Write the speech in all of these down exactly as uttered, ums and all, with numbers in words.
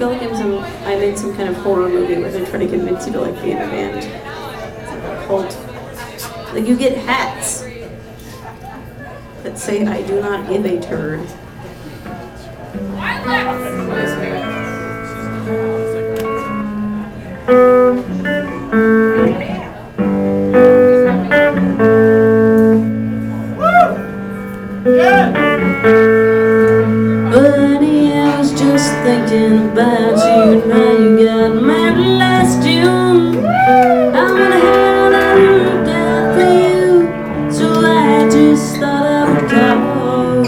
feel like I'm some, I'm in some kind of horror movie where they're trying to convince you to like be in a band. It's like a cult. Like you get hats that say I do not give a turd. Buddy, I was just thinking about you. Now you got married last June. I would have had a new death for you, so I just thought I would call.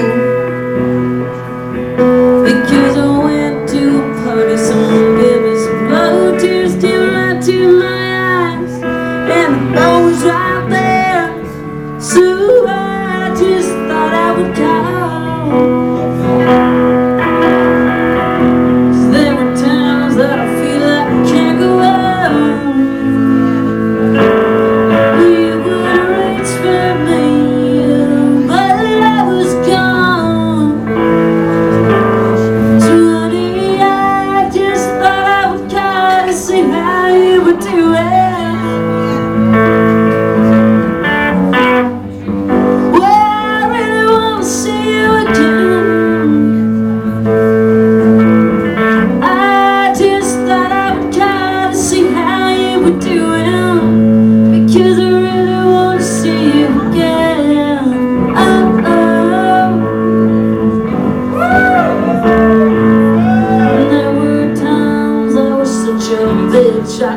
Because I went to a party, someone gave me some blow tears, tear right to my eyes, and the bones right there. So I just thought I would call. I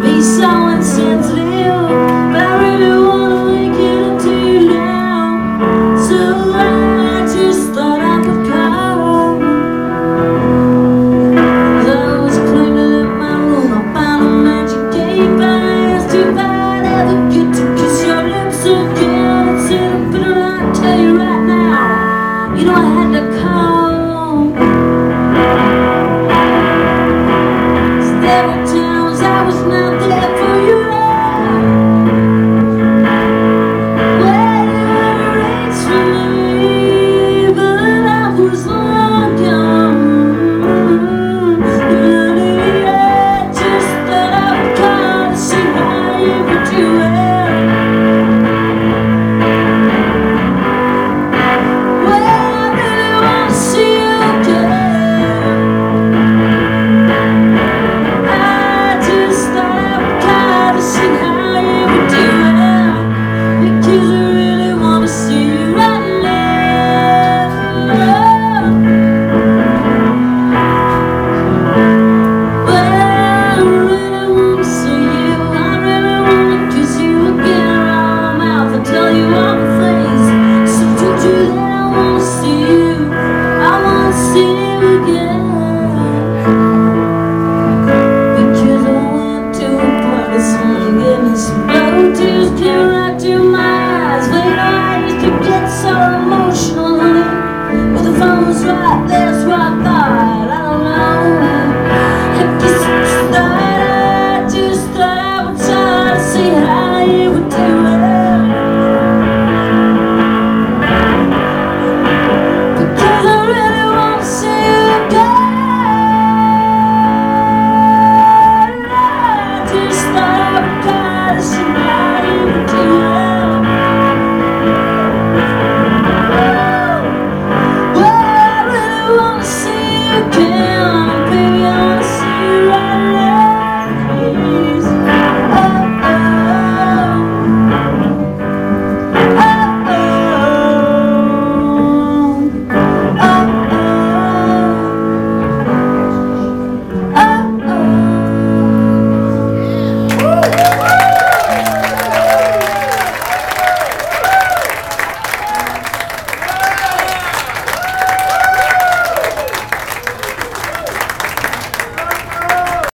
be so